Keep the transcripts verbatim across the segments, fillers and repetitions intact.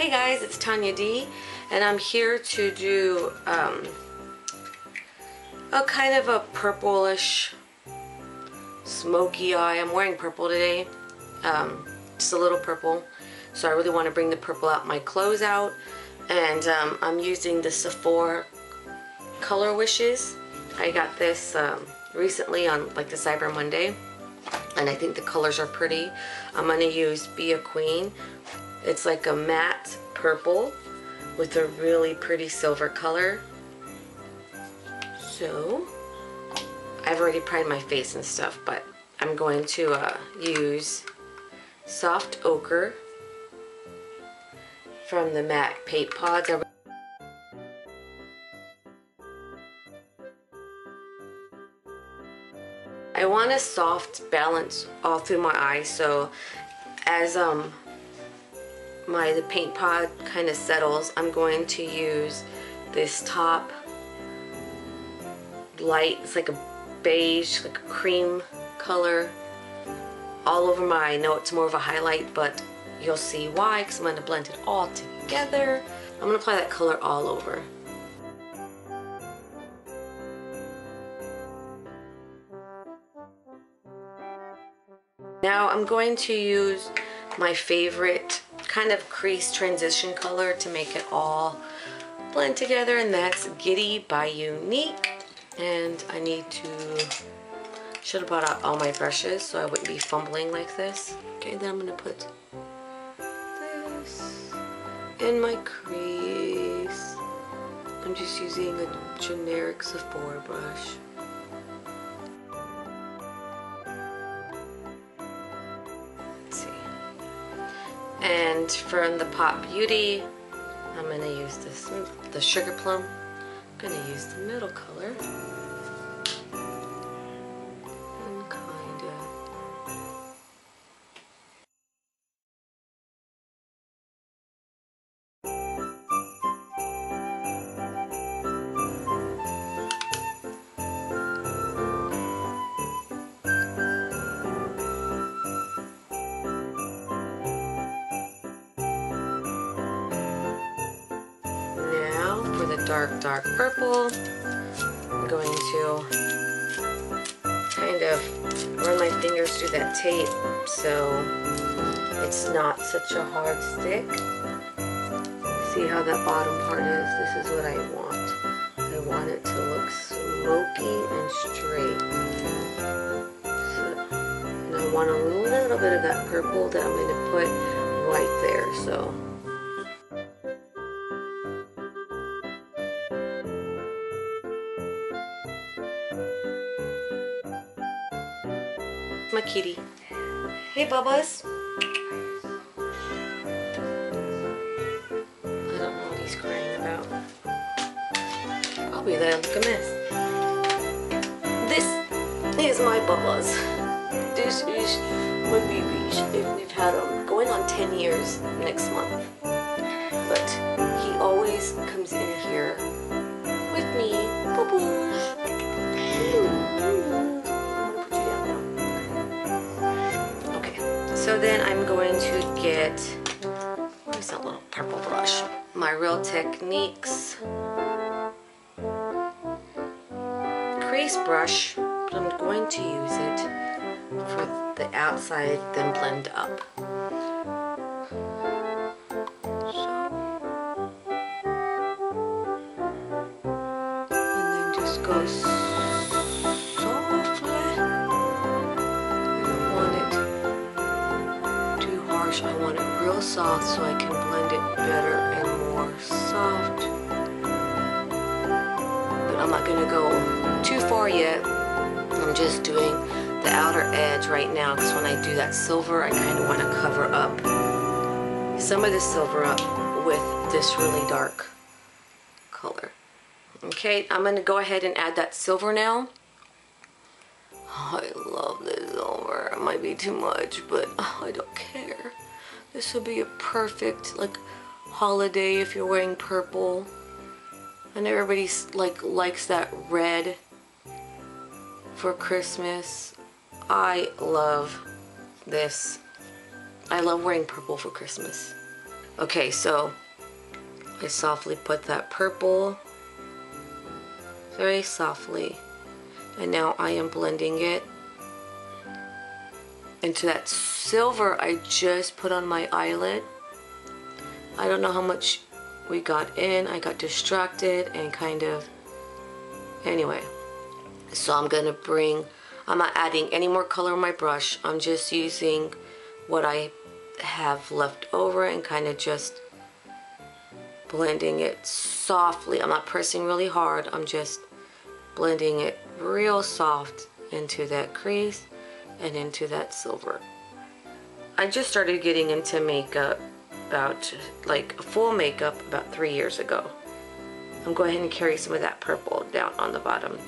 Hey guys, it's Tanya D, and I'm here to do um, a kind of a purplish, smoky eye. I'm wearing purple today, um, just a little purple, so I really want to bring the purple out, my clothes out, and um, I'm using the Sephora Color Wishes. I got this um, recently on like the Cyber Monday, and I think the colors are pretty. I'm going to use Be A Queen. It's like a matte purple with a really pretty silver color. So, I've already primed my face and stuff, but I'm going to uh, use Soft Ochre from the Mac Paint Pots. I want a soft balance all through my eye, so as um. My the paint pod kind of settles, I'm going to use this top light. It's like a beige, like a cream color all over my eye. I know it's more of a highlight, but you'll see why, because I'm going to blend it all together. I'm going to apply that color all over. Now I'm going to use my favorite kind of crease transition color to make it all blend together, and that's Giddy by Unique. And I need to, should have brought out all my brushes so I wouldn't be fumbling like this. Okay, then I'm gonna put this in my crease. I'm just using a generic Sephora brush. And from the Pop Beauty, I'm going to use this, the Sugar Plum. I'm going to use the middle color. And kind of... With a dark, dark purple, I'm going to kind of run my fingers through that tape so it's not such a hard stick. See how that bottom part is? This is what I want. I want it to look smoky and straight. So, and I want a little bit of that purple that I'm going to put right there. So. My kitty. Hey, Bubba's. I don't know what he's crying about. I'll be there. Look at this. This is my Bubba's. This is my babies. We've had him going on ten years next month. But he always comes in here with me. Bubba's. So then I'm going to get, where's that little purple brush? My Real Techniques crease brush, but I'm going to use it for the outside, then blend up. So. And then just go I want it real soft so I can blend it better and more soft. But I'm not going to go too far yet. I'm just doing the outer edge right now because when I do that silver, I kind of want to cover up some of the silver up with this really dark color. Okay, I'm going to go ahead and add that silver now. Oh, I love this silver. It might be too much, but oh, I don't care. This will be a perfect like holiday if you're wearing purple. And everybody like likes that red for Christmas. I love this. I love wearing purple for Christmas. Okay, so I softly put that purple, very softly, and now I am blending it into that silver I just put on my eyelid. I don't know how much we got in. I got distracted and kind of, anyway. So I'm gonna bring, I'm not adding any more color on my brush. I'm just using what I have left over and kind of just blending it softly. I'm not pressing really hard. I'm just blending it real soft into that crease and into that silver. I just started getting into makeup about, like full makeup about three years ago. I'm going ahead and carry some of that purple down on the bottom.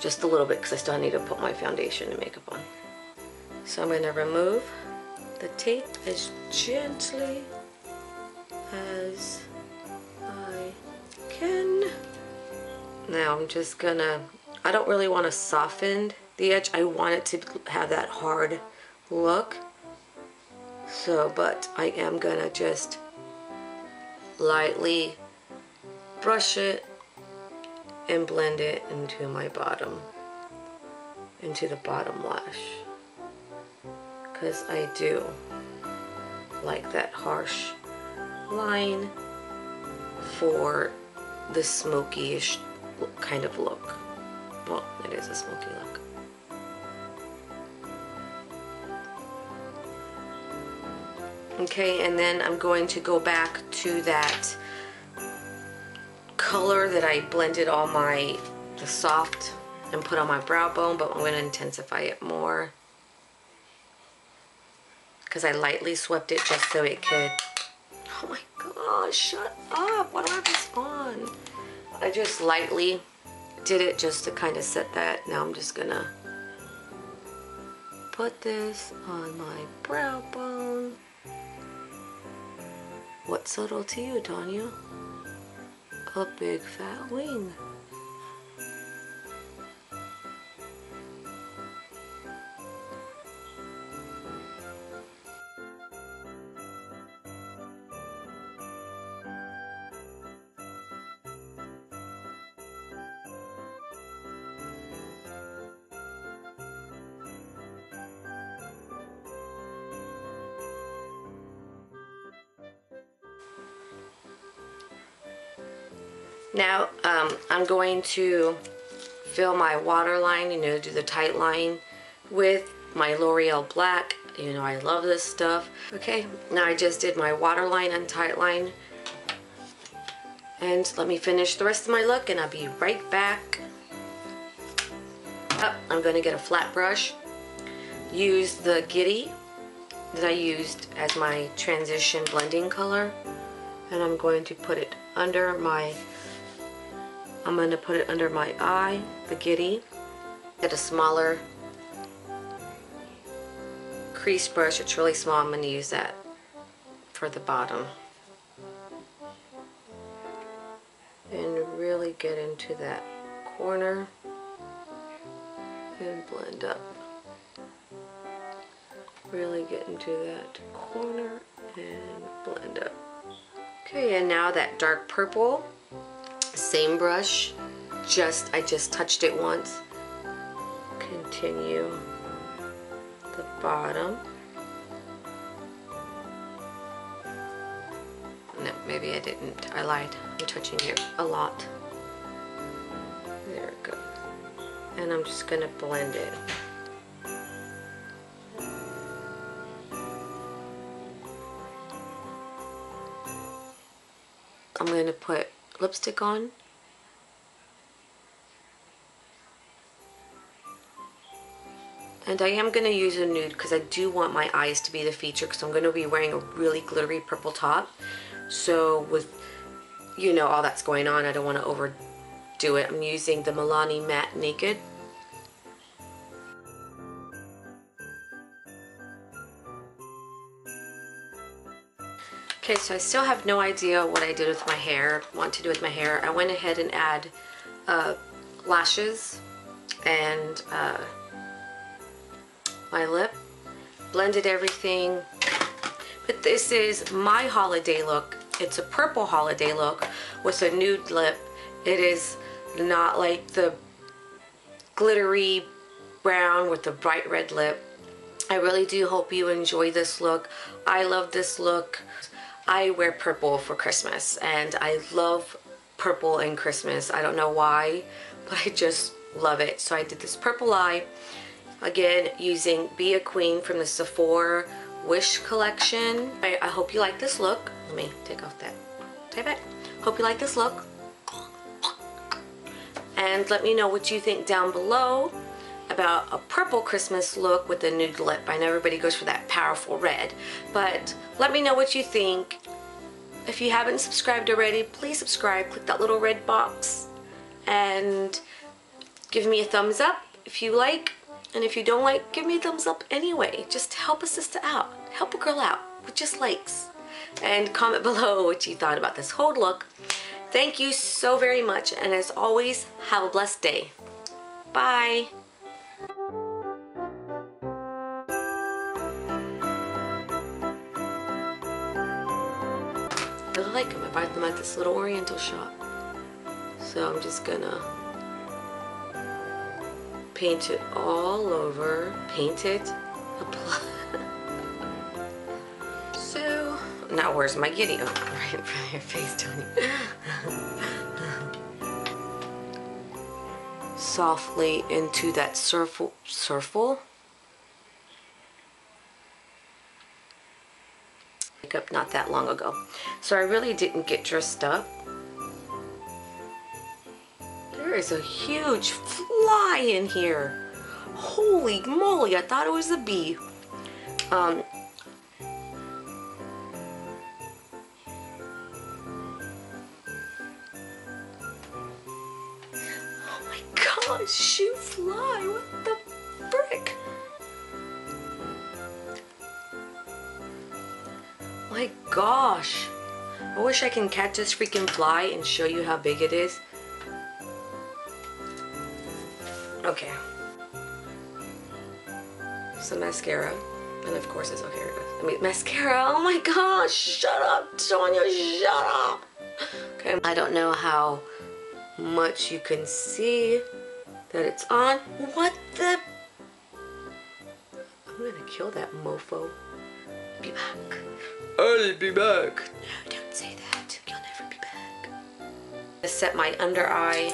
Just a little bit because I still need to put my foundation and makeup on. So I'm going to remove the tape as gently as I can. Now I'm just going to, I don't really want to soften the edge. I want it to have that hard look. So, but I am going to just lightly brush it and blend it into my bottom, into the bottom lash, because I do like that harsh line for the smoky-ish kind of look. Well, it is a smoky look. Okay, and then I'm going to go back to that color that I blended all my the soft and put on my brow bone, but I'm going to intensify it more because I lightly swept it just so it could. Oh my gosh, shut up, why do I have this on? I just lightly did it just to kind of set that. Now I'm just gonna put this on my brow bone. What's subtle to you, Tanya? A big fat wing. Now um, I'm going to fill my waterline, you know, do the tight line with my L'Oreal Black. You know, I love this stuff. Okay, now I just did my waterline and tight line. And let me finish the rest of my look and I'll be right back. Oh, I'm going to get a flat brush. Use the Giddy that I used as my transition blending color. And I'm going to put it under my I'm going to put it under my eye, the Giddy. Get a smaller crease brush. It's really small. I'm going to use that for the bottom. And really get into that corner and blend up. Really get into that corner and blend up. Okay, and now that dark purple. Same brush, just I just touched it once. Continue the bottom. No, maybe I didn't. I lied. I'm touching it a lot. There it goes. And I'm just gonna blend it. I'm gonna put lipstick on. And I am going to use a nude because I do want my eyes to be the feature, because I'm going to be wearing a really glittery purple top. So with, you know, all that's going on, I don't want to overdo it. I'm using the Milani Matte Naked. Okay, so I still have no idea what I did with my hair, want to do with my hair. I went ahead and add uh, lashes and uh, my lip. Blended everything. But this is my holiday look. It's a purple holiday look with a nude lip. It is not like the glittery brown with the bright red lip. I really do hope you enjoy this look. I love this look. I wear purple for Christmas and I love purple in Christmas. I don't know why, but I just love it. So I did this purple eye, again using Be A Queen from the Sephora Wish Collection. I, I hope you like this look. Let me take off that. Take back. Hope you like this look. And let me know what you think down below about a purple Christmas look with a nude lip. I know everybody goes for that powerful red, but let me know what you think. If you haven't subscribed already, please subscribe. Click that little red box and give me a thumbs up if you like. And if you don't like, give me a thumbs up anyway. Just help a sister out. Help a girl out with just likes. And comment below what you thought about this whole look. Thank you so very much. And as always, have a blessed day. Bye. I really like them. I bought them at this little Oriental shop. So I'm just gonna paint it all over. Paint it. Apply. So, now where's my Giddy? Oh, right in front of your face, Tony. Softly into that circle. Circle? Up not that long ago, so I really didn't get dressed up. There is a huge fly in here. Holy moly, I thought it was a bee. Um, oh my gosh, shoe fly, what the frick? My gosh, I wish I can catch this freaking fly and show you how big it is. Okay, some mascara, and of course it's okay. I mean mascara. Oh my gosh, shut up, Sonia, shut up. Okay, I don't know how much you can see that it's on. What the? I'm gonna kill that mofo. Be back. I'll be back. No, don't say that. You'll never be back. I set my under eye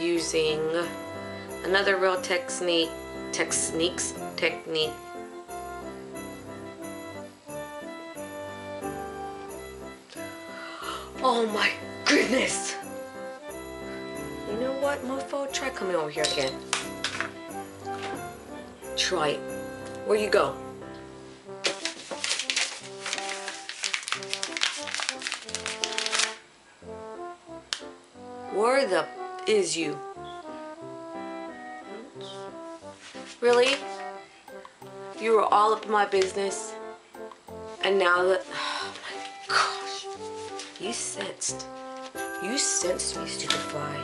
using another Real Technique, Techniques, Technique. Oh my goodness. You know what, mofo? Try coming over here again. Try it. Where you go? Where the is you? Really? You were all up in my business, and now that, oh my gosh, you sensed, you sensed me, stupid fly.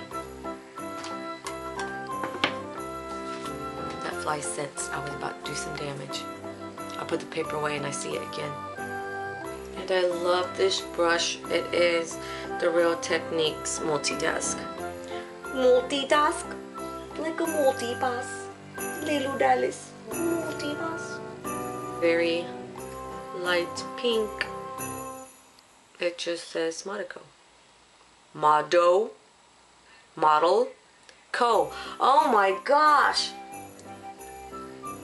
That fly sensed I was about to do some damage. I put the paper away and I see it again. And I love this brush. It is the Real Techniques multitask. Multitask? Like a multi-pass. Little Dallas. Multi-pass. Very light pink. It just says Model Co. Model. Model. Co. Oh my gosh.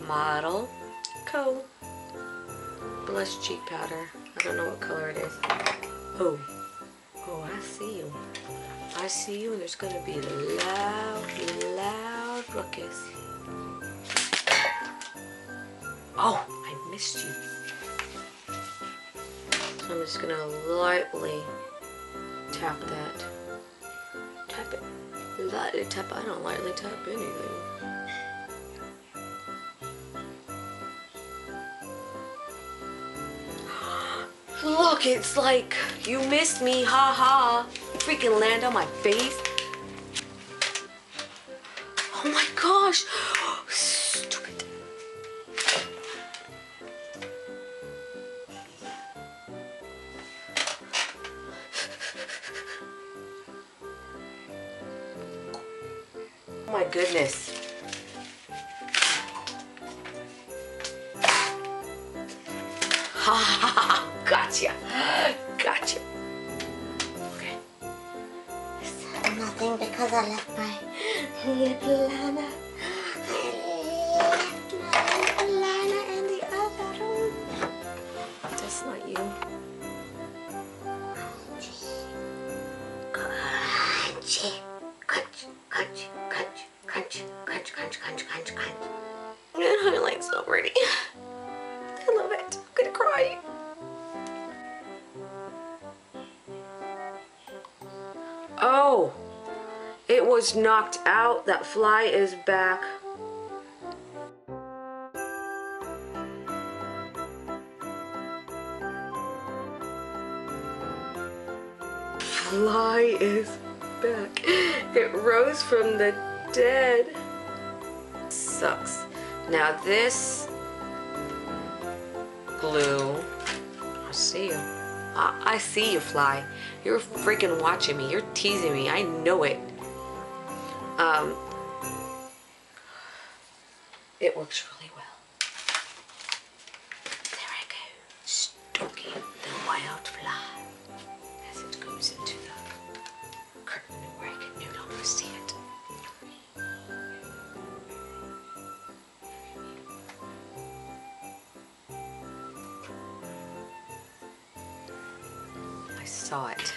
Model. Co. Blush cheek powder. I don't know what color it is. Oh. Oh, I see you. I see you, and there's gonna be loud, loud ruckus. Oh, I missed you. So I'm just gonna lightly tap that. Tap it. Lightly tap. I don't lightly tap anything. Look, it's like you missed me, ha ha. Freaking land on my face. Oh my gosh. Stupid. goodness. Ha ha ha, gotcha. Gotcha. Okay. It's nothing because I left my lip liner. I left my lip liner in the other room. That's not you. Crunchy. Crunch, crunch, crunch, crunch, crunch, crunch, crunch, crunch, crunch. I'm like so pretty. I love it. I'm gonna cry. Oh, it was knocked out. That fly is back. Fly is back. It rose from the dead. Sucks. Now this glue, I see you. I, I see you, fly. You're freaking watching me. You're teasing me. I know it. Um, it works really well. There I go, stalking the wild fly as it goes into the curtain where I can no longer see it. I saw it.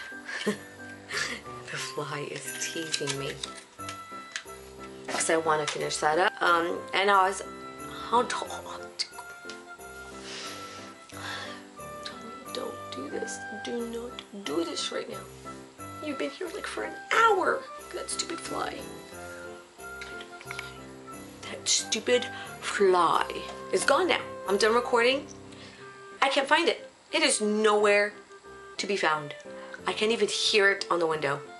The fly is teasing me. Because I want to finish that up. Um, and I was how tall? Don't do this. Do not do this right now. You've been here like for an hour. That stupid fly. That stupid fly is gone now. I'm done recording. I can't find it. It is nowhere to be found. I can't even hear it on the window.